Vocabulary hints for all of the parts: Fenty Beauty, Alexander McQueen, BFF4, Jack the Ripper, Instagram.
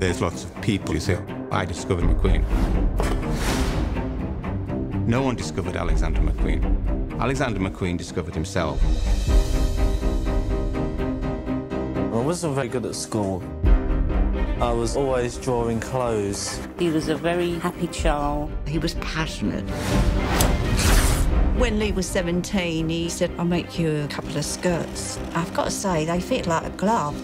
There's lots of people who say, I discovered McQueen. No one discovered Alexander McQueen. Alexander McQueen discovered himself. I wasn't very good at school. I was always drawing clothes. He was a very happy child. He was passionate. When Lee was 17, he said, I'll make you a couple of skirts. I've got to say, they fit like a glove.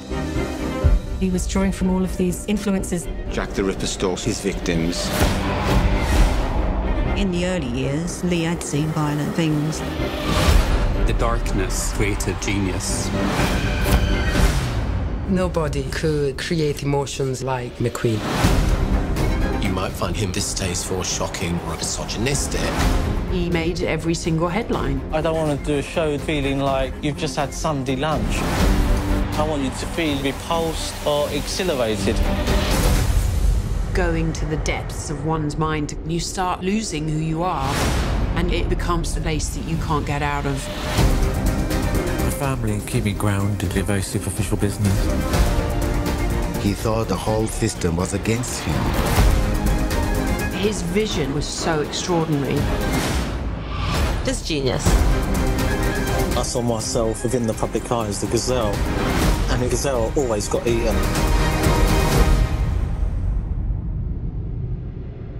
He was drawing from all of these influences. Jack the Ripper stalks his victims. In the early years, Lee had seen violent things. The darkness created genius. Nobody could create emotions like McQueen. You might find him distasteful, shocking, or misogynistic. He made every single headline. I don't want to do a show feeling like you've just had Sunday lunch. I want you to feel repulsed or exhilarated. Going to the depths of one's mind, you start losing who you are, and it becomes a place that you can't get out of. The family keep me grounded in very superficial business. He thought the whole system was against him. His vision was so extraordinary. Just genius. I saw myself within the public eye as the gazelle, and the gazelle always got eaten.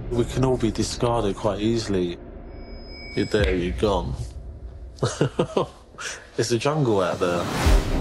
We can all be discarded quite easily. You're there, you're gone. There's a jungle out there.